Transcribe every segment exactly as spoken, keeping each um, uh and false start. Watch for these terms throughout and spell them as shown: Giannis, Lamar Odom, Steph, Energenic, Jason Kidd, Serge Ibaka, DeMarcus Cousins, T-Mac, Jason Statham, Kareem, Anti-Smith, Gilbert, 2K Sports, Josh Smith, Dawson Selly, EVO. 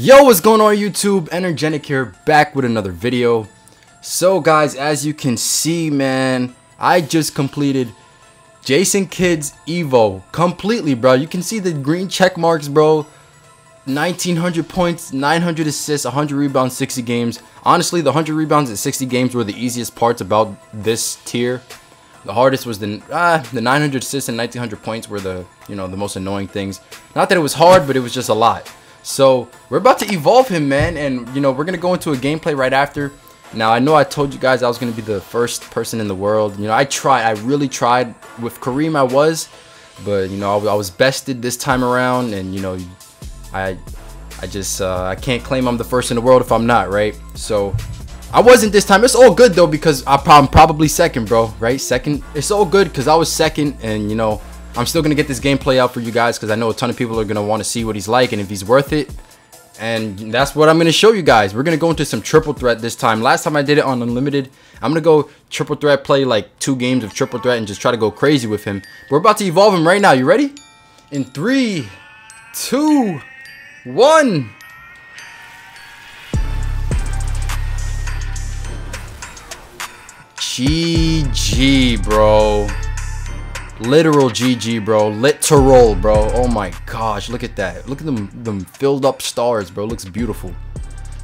Yo, what's going on YouTube? Energenic here, back with another video. So guys, as you can see, man, I just completed Jason Kidd's Evo completely, bro. You can see the green check marks, bro. nineteen hundred points, nine hundred assists, one hundred rebounds, sixty games. Honestly, the one hundred rebounds and sixty games were the easiest parts about this tier. The hardest was the uh, the nine hundred assists and nineteen hundred points were the, you know, the most annoying things. Not that it was hard, but it was just a lot. So we're about to evolve him, man, and you know we're gonna go into a gameplay right after. Now I know I told you guys I was gonna be the first person in the world. You know I tried, I really tried with Kareem, I was, but you know I, I was bested this time around, and you know I, I just uh, I can't claim I'm the first in the world if I'm not, right? So I wasn't this time. It's all good though because I'm probably second, bro, right? Second. It's all good because I was second, and you know. I'm still going to get this gameplay out for you guys because I know a ton of people are going to want to see what he's like and if he's worth it. And that's what I'm going to show you guys. We're going to go into some triple threat this time. Last time I did it on Unlimited, I'm going to go triple threat, play like two games of triple threat and just try to go crazy with him. We're about to evolve him right now. You ready? In three, two, one. G G, bro. Literal G G, bro. Literal, bro. Oh my gosh, look at that. Look at them, them filled up stars, bro. Looks beautiful.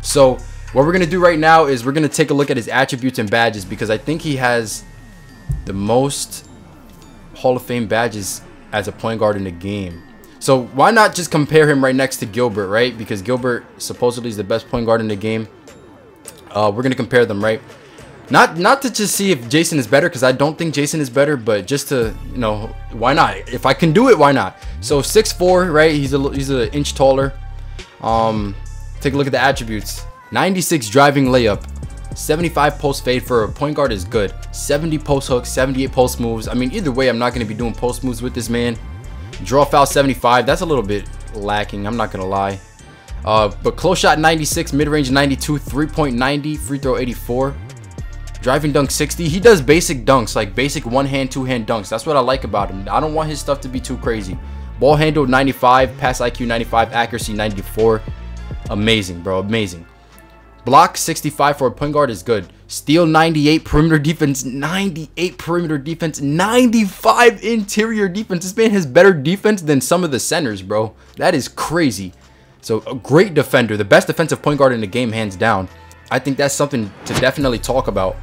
So what we're gonna do right now is we're gonna take a look at his attributes and badges because I think he has the most Hall of Fame badges as a point guard in the game. So why not just compare him right next to Gilbert, right? Because Gilbert supposedly is the best point guard in the game. Uh, we're gonna compare them, right? Not not to just see if Jason is better, because I don't think Jason is better, but just to, you know, why not? If I can do it, why not? So six four, right? He's a he's an inch taller. Um, take a look at the attributes. ninety-six driving layup, seventy-five post fade for a point guard is good. seventy post hooks, seventy-eight post moves. I mean, either way, I'm not going to be doing post moves with this man. Draw foul seventy-five. That's a little bit lacking. I'm not going to lie. Uh, but close shot ninety-six, mid range ninety-two, three-point ninety, free throw eighty-four. Driving dunk sixty. He does basic dunks, like basic one hand, two hand dunks. That's what I like about him. I don't want his stuff to be too crazy. Ball handle ninety-five, pass I Q ninety-five, accuracy ninety-four. Amazing, bro. Amazing. Block sixty-five for a point guard is good. Steal ninety-eight, perimeter defense ninety-eight, perimeter defense ninety-five, interior defense. This man has better defense than some of the centers, bro. That is crazy. So a great defender, the best defensive point guard in the game, hands down. I think that's something to definitely talk about.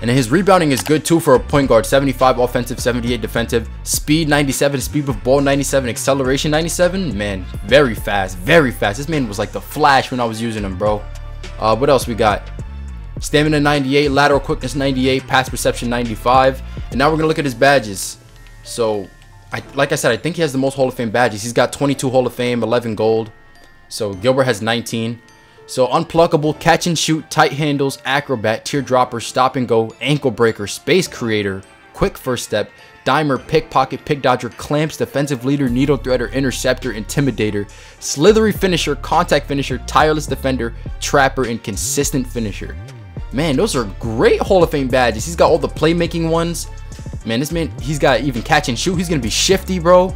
And then his rebounding is good too for a point guard. seventy-five offensive, seventy-eight defensive. Speed ninety-seven, speed with ball ninety-seven, acceleration ninety-seven. Man, very fast, very fast. This man was like the Flash when I was using him, bro. Uh, what else we got? Stamina ninety-eight, lateral quickness ninety-eight, pass perception ninety-five. And now we're gonna look at his badges. So, I, like I said, I think he has the most Hall of Fame badges. He's got twenty-two Hall of Fame, eleven gold. So Gilbert has nineteen. So unpluckable, catch and shoot, tight handles, acrobat, teardropper, stop and go, ankle breaker, space creator, quick first step, dimer, pickpocket, pick dodger, clamps, defensive leader, needle threader, interceptor, intimidator, slithery finisher, contact finisher, tireless defender, trapper, and consistent finisher. Man, those are great Hall of Fame badges. He's got all the playmaking ones. Man, this man, he's got even catch and shoot. He's gonna be shifty, bro.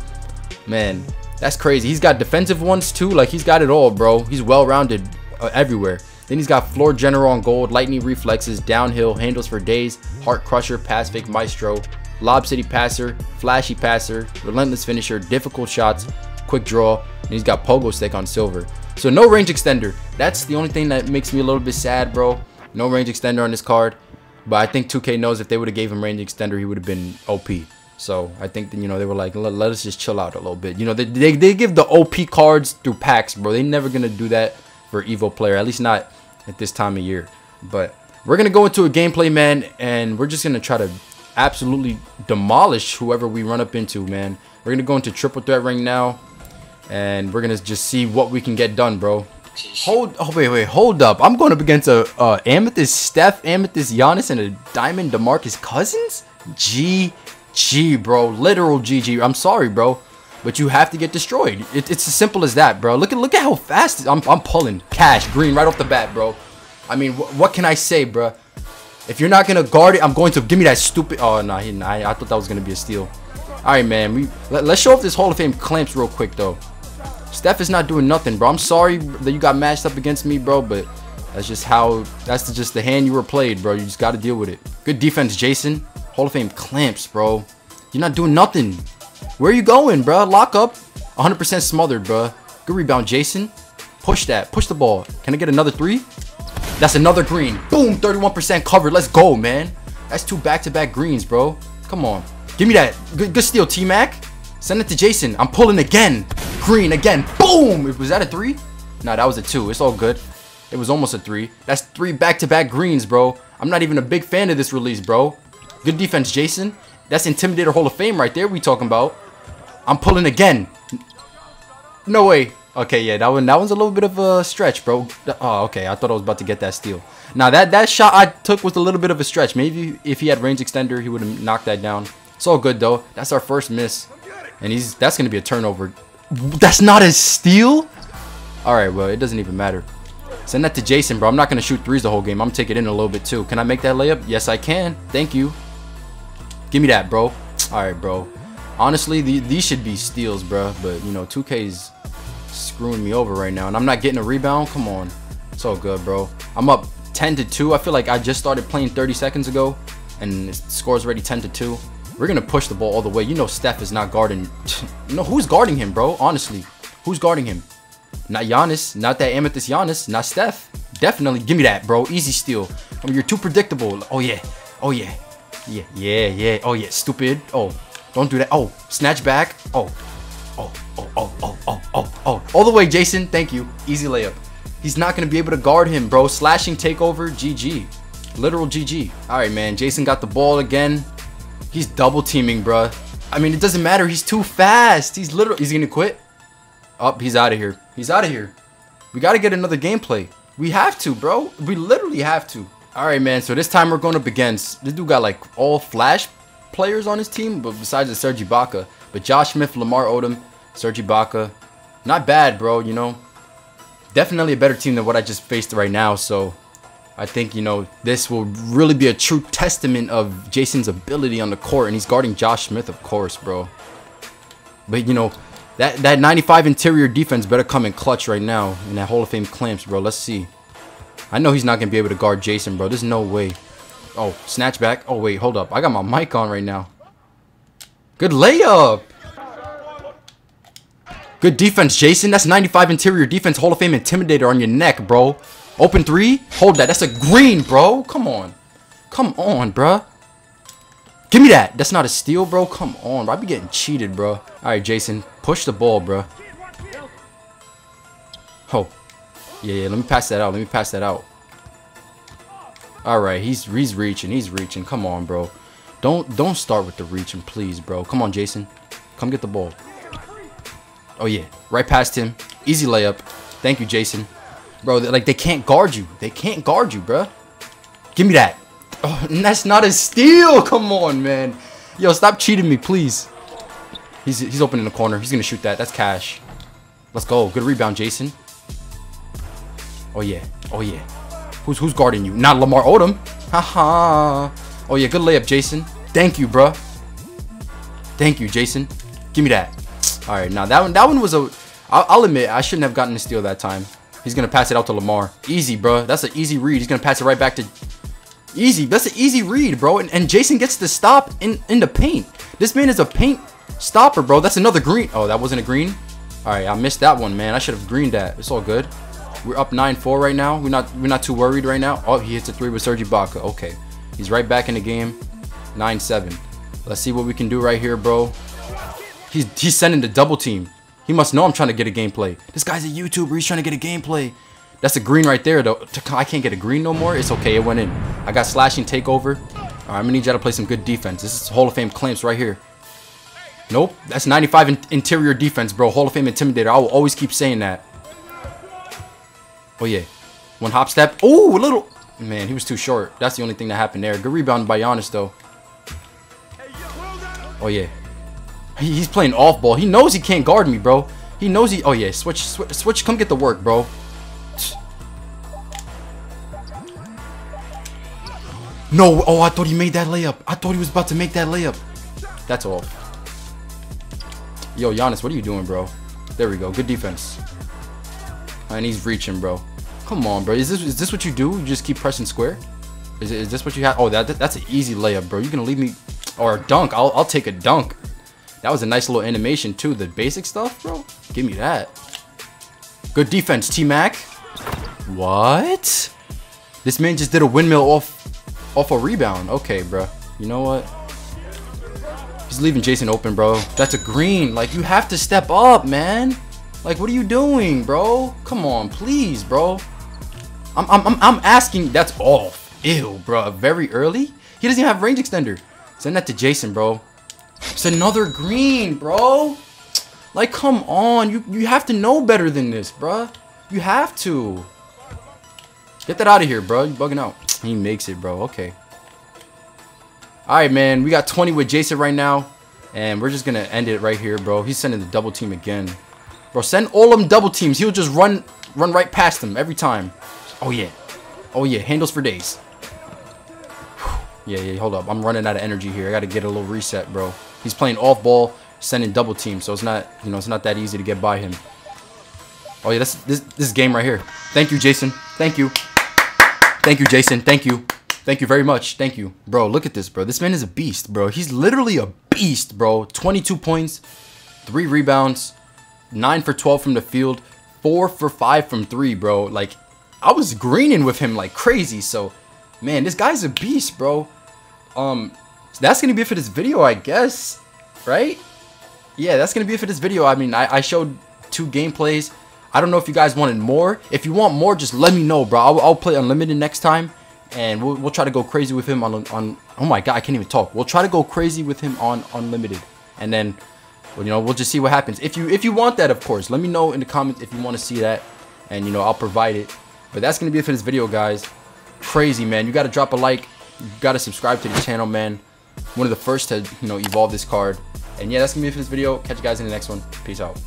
Man, that's crazy. He's got defensive ones too. Like he's got it all, bro. He's well-rounded. Uh, everywhere. Then he's got floor general on gold, lightning reflexes, downhill, handles for days, heart crusher, pass fake maestro, lob city passer, flashy passer, relentless finisher, difficult shots, quick draw, and he's got pogo stick on silver. So no range extender. That's the only thing that makes me a little bit sad, bro. No range extender on this card, but I think two K knows if they would have gave him range extender, he would have been O P. So I think, you know, they were like, let, let us just chill out a little bit. You know, they, they, they give the O P cards through packs, bro. They never gonna do that for Evo player, at least not at this time of year. But we're gonna go into a gameplay, man, and we're just gonna try to absolutely demolish whoever we run up into, man. We're gonna go into triple threat right now, and we're gonna just see what we can get done, bro. Hold, oh wait, wait, hold up. I'm going up against a uh, Amethyst Steph, Amethyst Giannis, and a Diamond DeMarcus Cousins. G G, bro, literal G G. I'm sorry, bro. But you have to get destroyed. It, it's as simple as that, bro. Look at look at how fast I'm I'm pulling cash green right off the bat, bro. I mean, wh what can I say, bro? If you're not gonna guard it, I'm going to give me that stupid. Oh no, nah, he didn't. I, I thought that was gonna be a steal. All right, man. We let, let's show off this Hall of Fame clamps real quick though. Steph is not doing nothing, bro. I'm sorry that you got matched up against me, bro, but that's just how, that's the, just the hand you were played, bro. You just got to deal with it. Good defense, Jason. Hall of Fame clamps, bro. You're not doing nothing. Where are you going, bro? Lock up. one hundred percent smothered, bro. Good rebound, Jason. Push that. Push the ball. Can I get another three? That's another green. Boom, thirty-one percent covered. Let's go, man. That's two back-to-back greens, bro. Come on. Give me that. Good, good steal, T-Mac. Send it to Jason. I'm pulling again. Green again. Boom. Was that a three? Nah, that was a two. It's all good. It was almost a three. That's three back-to-back greens, bro. I'm not even a big fan of this release, bro. Good defense, Jason. That's Intimidator Hall of Fame right there we talking about. I'm pulling again. No way. Okay, yeah, that one that one's a little bit of a stretch, bro. Oh, okay, I thought I was about to get that steal. Now, that, that shot I took was a little bit of a stretch. Maybe if he had range extender, he would have knocked that down. It's all good, though. That's our first miss. And he's that's going to be a turnover. That's not a steal? All right, well, it doesn't even matter. Send that to Jason, bro. I'm not going to shoot threes the whole game. I'm going to take it in a little bit, too. Can I make that layup? Yes, I can. Thank you. Give me that, bro. All right, bro. Honestly, the, these should be steals, bro. But, you know, two K's... screwing me over right now, and I'm not getting a rebound. Come on. It's all good, bro. I'm up ten to two. I feel like I just started playing thirty seconds ago, and the score's already ten to two. We're gonna push the ball all the way. You know Steph is not guarding. You know who's guarding him, bro? Honestly, who's guarding him? Not Giannis. Not that amethyst Giannis. Not Steph. Definitely give me that, bro. Easy steal. I mean, you're too predictable. Oh yeah. Oh yeah. Yeah. Yeah. Yeah. Oh yeah. Stupid. Oh, don't do that. Oh, snatch back. Oh. Oh, oh, oh, oh, oh, oh, oh. All the way, Jason. Thank you. Easy layup. He's not going to be able to guard him, bro. Slashing takeover. G G. Literal G G. All right, man. Jason got the ball again. He's double teaming, bro. I mean, it doesn't matter. He's too fast. He's literal. He's going to quit. Up. Oh, he's out of here. He's out of here. We got to get another gameplay. We have to, bro. We literally have to. All right, man. So this time we're going up against. This dude got like all flash players on his team, but besides the Serge Ibaka. But Josh Smith, Lamar Odom, Serge Ibaka, not bad, bro, you know. Definitely a better team than what I just faced right now. So I think, you know, this will really be a true testament of Jason's ability on the court. And he's guarding Josh Smith, of course, bro. But, you know, that, that ninety-five interior defense better come in clutch right now. And that Hall of Fame clamps, bro. Let's see. I know he's not going to be able to guard Jason, bro. There's no way. Oh, snatch back. Oh, wait, hold up. I got my mic on right now. Good layup. Good defense, Jason. That's ninety-five interior defense. Hall of Fame Intimidator on your neck, bro. Open three. Hold that. That's a green, bro. Come on. Come on, bro. Give me that. That's not a steal, bro. Come on, bro. I be getting cheated, bro. All right, Jason. Push the ball, bro. Oh. Yeah, yeah. Let me pass that out. Let me pass that out. All right. He's, he's reaching. He's reaching. Come on, bro. Don't don't start with the reaching, please, bro. Come on, Jason. Come get the ball. Oh, yeah. Right past him. Easy layup. Thank you, Jason. Bro, like, they can't guard you. They can't guard you, bro. Give me that. Oh, and that's not a steal. Come on, man. Yo, stop cheating me, please. He's, he's open in the corner. He's going to shoot that. That's cash. Let's go. Good rebound, Jason. Oh, yeah. Oh, yeah. Who's, who's guarding you? Not Lamar Odom. Haha. -ha. Oh, yeah, good layup, Jason. Thank you, bruh. Thank you, Jason. Give me that. All right, now that one that one was a... I'll, I'll admit, I shouldn't have gotten a steal that time. He's going to pass it out to Lamar. Easy, bruh. That's an easy read. He's going to pass it right back to... Easy. That's an easy read, bro. And, and Jason gets the stop in, in the paint. This man is a paint stopper, bro. That's another green. Oh, that wasn't a green? All right, I missed that one, man. I should have greened that. It's all good. We're up nine four right now. We're not, we're not too worried right now. Oh, he hits a three with Serge Ibaka. Okay. He's right back in the game. nine seven. Let's see what we can do right here, bro. He's, he's sending the double team. He must know I'm trying to get a gameplay. This guy's a YouTuber. He's trying to get a gameplay. That's a green right there, though. I can't get a green no more. It's okay. It went in. I got slashing takeover. All right, I'm going to need y'all to play some good defense. This is Hall of Fame clamps right here. Nope. That's ninety-five in interior defense, bro. Hall of Fame Intimidator. I will always keep saying that. Oh, yeah. One hop step. Oh, a little... Man, he was too short. That's the only thing that happened there. Good rebound by Giannis, though. Oh, yeah. He, he's playing off ball. He knows he can't guard me, bro. He knows he... Oh, yeah. Switch, switch, switch. Come get the work, bro. No. Oh, I thought he made that layup. I thought he was about to make that layup. That's all. Yo, Giannis, what are you doing, bro? There we go. Good defense. And he's reaching, bro. Come on, bro. Is this is this what you do? You just keep pressing square? Is, it, is this what you have? Oh, that that's an easy layup, bro. You're gonna leave me or a dunk. I'll I'll take a dunk. That was a nice little animation too. The basic stuff, bro. Give me that. Good defense, T-Mac. What? This man just did a windmill off off a rebound. Okay, bro. You know what? He's leaving Jason open, bro. That's a green. Like, you have to step up, man. Like, what are you doing, bro? Come on, please, bro. I'm I'm I'm, I'm asking. That's off. Ew, bro. Very early. He doesn't even have range extender. Send that to Jason, bro. It's another green, bro. Like, come on. You you have to know better than this, bro. You have to. Get that out of here, bro. You bugging out. He makes it, bro. Okay. All right, man. We got twenty with Jason right now. And we're just going to end it right here, bro. He's sending the double team again. Bro, send all them double teams. He'll just run run right past them every time. Oh, yeah. Oh, yeah. Handles for days. Whew. Yeah, yeah. Hold up. I'm running out of energy here. I got to get a little reset, bro. He's playing off ball, sending double team. So it's not, you know, it's not that easy to get by him. Oh, yeah. That's, this, this game right here. Thank you, Jason. Thank you. Thank you, Jason. Thank you. Thank you very much. Thank you. Bro, look at this, bro. This man is a beast, bro. He's literally a beast, bro. twenty-two points, three rebounds, nine for twelve from the field, four for five from three, bro. Like, I was greening with him like crazy. So, man, this guy's a beast, bro. Um, so that's going to be it for this video, I guess. Right? Yeah, that's going to be it for this video. I mean, I, I showed two gameplays. I don't know if you guys wanted more. If you want more, just let me know, bro. I'll, I'll play Unlimited next time. And we'll, we'll try to go crazy with him on, on... Oh my God, I can't even talk. We'll try to go crazy with him on Unlimited. And then, well, you know, we'll just see what happens. If you if you want that, of course, let me know in the comments if you want to see that. And, you know, I'll provide it. But that's going to be it for this video, guys. Crazy, man. You got to drop a like. You got to subscribe to the channel, man. One of the first to, you know, evolve this card. And, yeah, that's going to be it for this video. Catch you guys in the next one. Peace out.